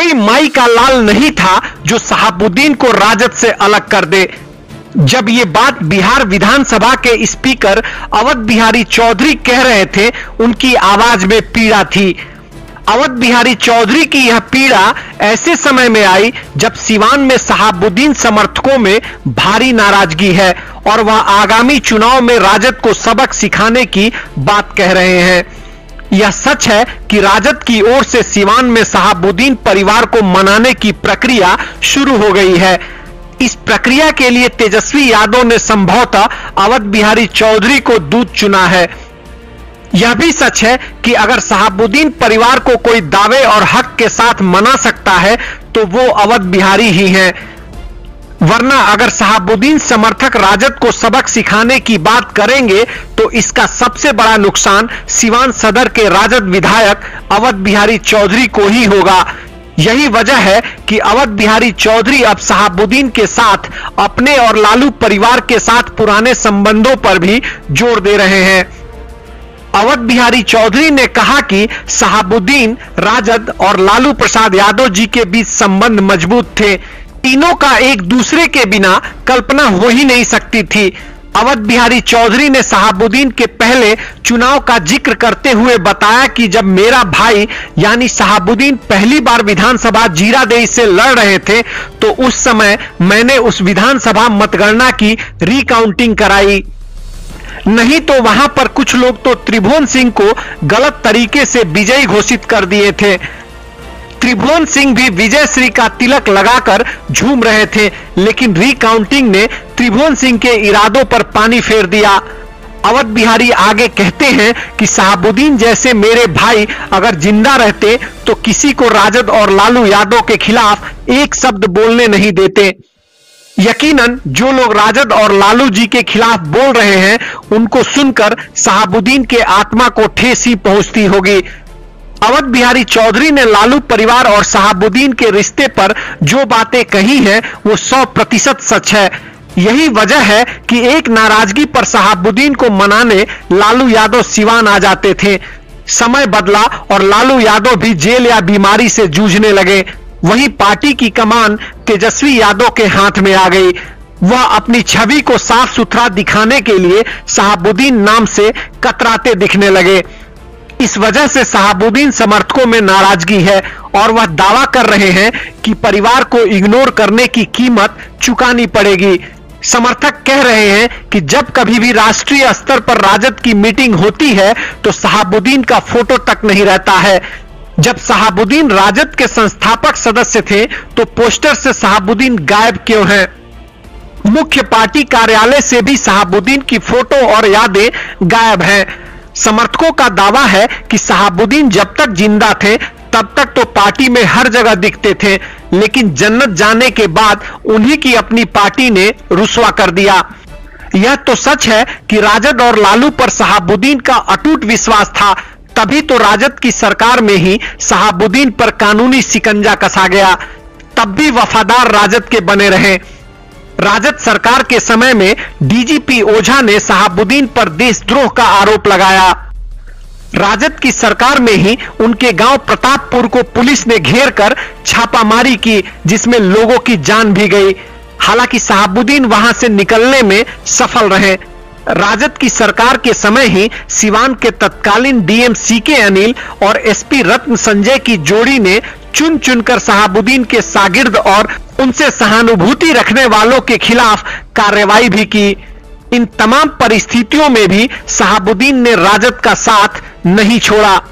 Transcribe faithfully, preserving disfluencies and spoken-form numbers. कोई माई का लाल नहीं था जो शहाबुद्दीन को राजद से अलग कर दे। जब ये बात बिहार विधानसभा के स्पीकर अवध बिहारी चौधरी कह रहे थे, उनकी आवाज में पीड़ा थी। अवध बिहारी चौधरी की यह पीड़ा ऐसे समय में आई जब सीवान में शहाबुद्दीन समर्थकों में भारी नाराजगी है और वह आगामी चुनाव में राजद को सबक सिखाने की बात कह रहे हैं। यह सच है कि राजद की ओर से सीवान में शहाबुद्दीन परिवार को मनाने की प्रक्रिया शुरू हो गई है। इस प्रक्रिया के लिए तेजस्वी यादव ने संभवतः अवध बिहारी चौधरी को दूत चुना है। यह भी सच है कि अगर शहाबुद्दीन परिवार को कोई दावे और हक के साथ मना सकता है तो वो अवध बिहारी ही हैं। वरना अगर शहाबुद्दीन समर्थक राजद को सबक सिखाने की बात करेंगे तो इसका सबसे बड़ा नुकसान सीवान सदर के राजद विधायक अवध बिहारी चौधरी को ही होगा। यही वजह है कि अवध बिहारी चौधरी अब शहाबुद्दीन के साथ अपने और लालू परिवार के साथ पुराने संबंधों पर भी जोर दे रहे हैं। अवध बिहारी चौधरी ने कहा कि शहाबुद्दीन, राजद और लालू प्रसाद यादव जी के बीच संबंध मजबूत थे। तीनों का एक दूसरे के बिना कल्पना हो ही नहीं सकती थी। अवध बिहारी चौधरी ने शहाबुद्दीन के पहले चुनाव का जिक्र करते हुए बताया कि जब मेरा भाई यानी शहाबुद्दीन पहली बार विधानसभा जीरादेई से लड़ रहे थे तो उस समय मैंने उस विधानसभा मतगणना की रिकाउंटिंग कराई, नहीं तो वहां पर कुछ लोग तो त्रिभुवन सिंह को गलत तरीके से विजयी घोषित कर दिए थे। त्रिभुवन सिंह भी विजय श्री का तिलक लगाकर झूम रहे थे, लेकिन रिकाउंटिंग ने त्रिभुवन सिंह के इरादों पर पानी फेर दिया। अवध बिहारी आगे कहते हैं कि शहाबुद्दीन जैसे मेरे भाई अगर जिंदा रहते तो किसी को राजद और लालू यादव के खिलाफ एक शब्द बोलने नहीं देते। यकीनन जो लोग राजद और लालू जी के खिलाफ बोल रहे हैं उनको सुनकर शहाबुद्दीन के आत्मा को ठेस ही पहुंचती होगी। अवध बिहारी चौधरी ने लालू परिवार और शहाबुद्दीन के रिश्ते पर जो बातें कही हैं वो सौ प्रतिशत सच है। यही वजह है कि एक नाराजगी पर शहाबुद्दीन को मनाने लालू यादव सीवान आ जाते थे। समय बदला और लालू यादव भी जेल या बीमारी से जूझने लगे। वहीं पार्टी की कमान तेजस्वी यादव के हाथ में आ गई। वह अपनी छवि को साफ सुथरा दिखाने के लिए शहाबुद्दीन नाम से कतराते दिखने लगे। इस वजह से शहाबुद्दीन समर्थकों में नाराजगी है और वह दावा कर रहे हैं कि परिवार को इग्नोर करने की कीमत चुकानी पड़ेगी। समर्थक कह रहे हैं कि जब कभी भी राष्ट्रीय स्तर पर राजद की मीटिंग होती है तो शहाबुद्दीन का फोटो तक नहीं रहता है। जब शहाबुद्दीन राजद के संस्थापक सदस्य थे तो पोस्टर से शहाबुद्दीन गायब क्यों हैं? मुख्य पार्टी कार्यालय से भी शहाबुद्दीन की फोटो और यादें गायब हैं। समर्थकों का दावा है कि शहाबुद्दीन जब तक जिंदा थे तब तक तो पार्टी में हर जगह दिखते थे, लेकिन जन्नत जाने के बाद उन्हीं की अपनी पार्टी ने रुसवा कर दिया। यह तो सच है कि राजद और लालू पर शहाबुद्दीन का अटूट विश्वास था, तभी तो राजद की सरकार में ही शहाबुद्दीन पर कानूनी शिकंजा कसा गया, तब भी वफादार राजद के बने रहे। राजद सरकार के समय में डीजीपी ओझा ने शहाबुद्दीन पर देशद्रोह का आरोप लगाया। राजद की सरकार में ही उनके गांव प्रतापपुर को पुलिस ने घेरकर छापामारी की, जिसमें लोगों की जान भी गई। हालांकि शहाबुद्दीन वहां से निकलने में सफल रहे। राजद की सरकार के समय ही सीवान के तत्कालीन डीएम सी के अनिल और एसपी रत्न संजय की जोड़ी ने चुन चुनकर शहाबुद्दीन के शागिर्द और उनसे सहानुभूति रखने वालों के खिलाफ कार्रवाई भी की। इन तमाम परिस्थितियों में भी शहाबुद्दीन ने राजद का साथ नहीं छोड़ा।